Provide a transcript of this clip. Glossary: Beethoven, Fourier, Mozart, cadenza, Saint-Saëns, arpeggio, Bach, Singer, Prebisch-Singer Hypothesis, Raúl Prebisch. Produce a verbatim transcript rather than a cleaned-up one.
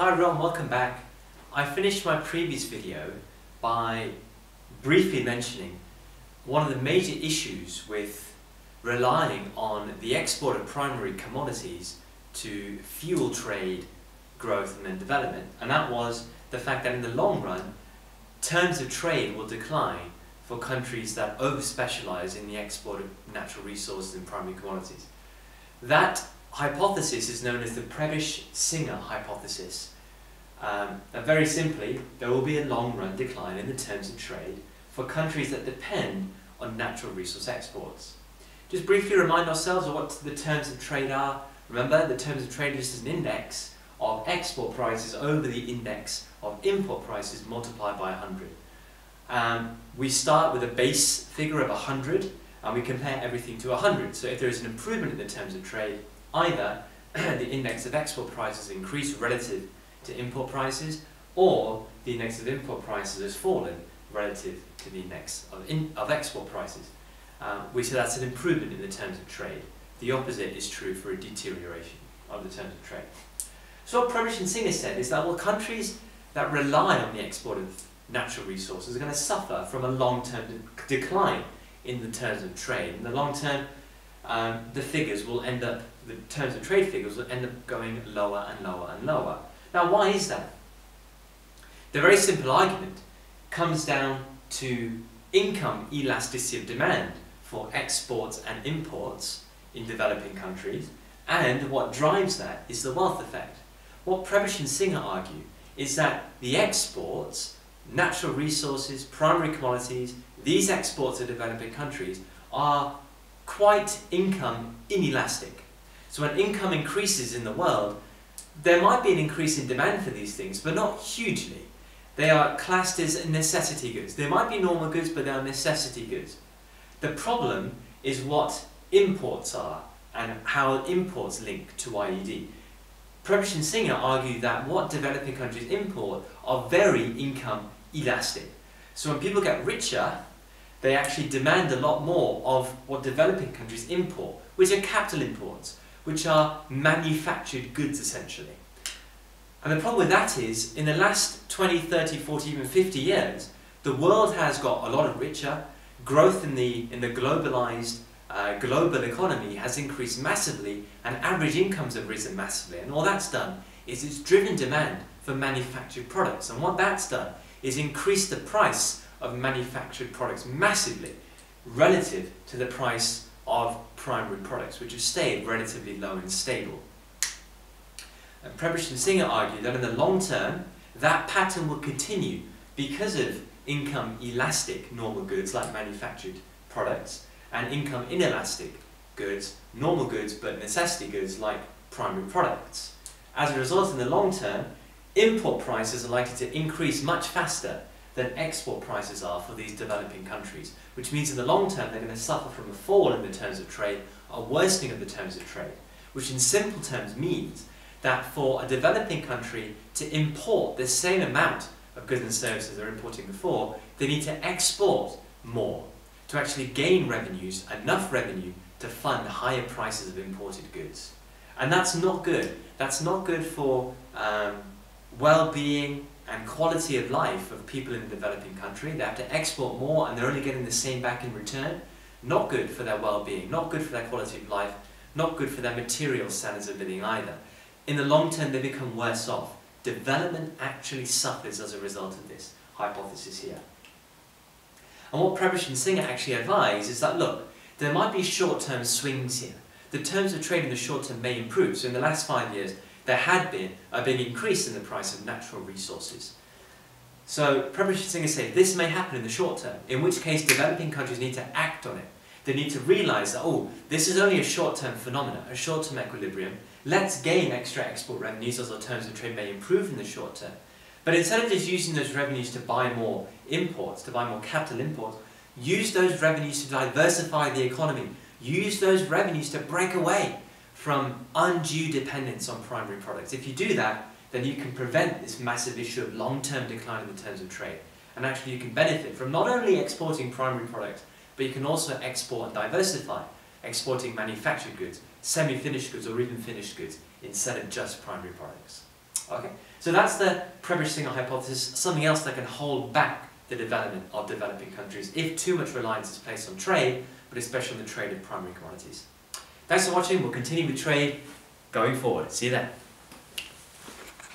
Hi everyone, welcome back. I finished my previous video by briefly mentioning one of the major issues with relying on the export of primary commodities to fuel trade, growth and then development, and that was the fact that in the long run terms of trade will decline for countries that over-specialize in the export of natural resources and primary commodities. That hypothesis is known as the Prebisch-Singer Hypothesis. Um, now very simply, there will be a long-run decline in the terms of trade for countries that depend on natural resource exports. Just briefly remind ourselves of what the terms of trade are. Remember, the terms of trade is just an index of export prices over the index of import prices multiplied by one hundred. Um, we start with a base figure of one hundred and we compare everything to one hundred. So if there is an improvement in the terms of trade, either the index of export prices increased relative to import prices, or the index of import prices has fallen relative to the index of, in, of export prices. Um, we say that's an improvement in the terms of trade. The opposite is true for a deterioration of the terms of trade. So what Prebisch and Singer said is that, well, countries that rely on the export of natural resources are going to suffer from a long-term de decline in the terms of trade. In the long term, um, the figures will end up, the terms of trade figures will end up going lower and lower and lower. Now, why is that? The very simple argument comes down to income elasticity of demand for exports and imports in developing countries, and what drives that is the wealth effect. What Prebisch and Singer argue is that the exports, natural resources, primary commodities, these exports to developing countries are quite income inelastic. So when income increases in the world, there might be an increase in demand for these things, but not hugely. They are classed as necessity goods. They might be normal goods, but they are necessity goods. The problem is what imports are and how imports link to I E D. Prebisch and Singer argue that what developing countries import are very income elastic. So when people get richer, they actually demand a lot more of what developing countries import, which are capital imports, which are manufactured goods essentially. And the problem with that is, in the last twenty, thirty, forty, even fifty years, the world has got a lot richer. Growth in the, in the globalized uh, global economy has increased massively, and average incomes have risen massively. And all that's done is it's driven demand for manufactured products. And what that's done is increased the price of manufactured products massively relative to the price of primary products, which have stayed relatively low and stable. And Prebisch and Singer argue that in the long term, that pattern will continue because of income elastic normal goods like manufactured products, and income inelastic goods, normal goods but necessity goods like primary products. As a result, in the long term, import prices are likely to increase much faster than export prices are for these developing countries, which means in the long term they're going to suffer from a fall in the terms of trade, a worsening of the terms of trade, which in simple terms means that for a developing country to import the same amount of goods and services they're importing before, they need to export more to actually gain revenues, enough revenue to fund higher prices of imported goods. And that's not good. That's not good for um, well-being and quality of life of people in a developing country. They have to export more and they're only getting the same back in return. Not good for their well-being, not good for their quality of life, not good for their material standards of living either. In the long term, they become worse off. Development actually suffers as a result of this hypothesis here. And what Prebisch and Singer actually advise is that, look, there might be short-term swings here. The terms of trade in the short term may improve. So in the last five years, there had been a big increase in the price of natural resources. So Prebisch and Singer say this may happen in the short term, in which case developing countries need to act on it. They need to realise that, oh, this is only a short-term phenomenon, a short-term equilibrium. Let's gain extra export revenues as our terms of trade may improve in the short term. But instead of just using those revenues to buy more imports, to buy more capital imports, use those revenues to diversify the economy. Use those revenues to break away from undue dependence on primary products. If you do that, then you can prevent this massive issue of long-term decline in the terms of trade. And actually you can benefit from not only exporting primary products, but you can also export and diversify, exporting manufactured goods, semi-finished goods, or even finished goods, instead of just primary products. Okay? So that's the Prebisch-Singer hypothesis, something else that can hold back the development of developing countries if too much reliance is placed on trade, but especially on the trade of primary commodities. Thanks for watching. We'll continue with trade going forward. See you then.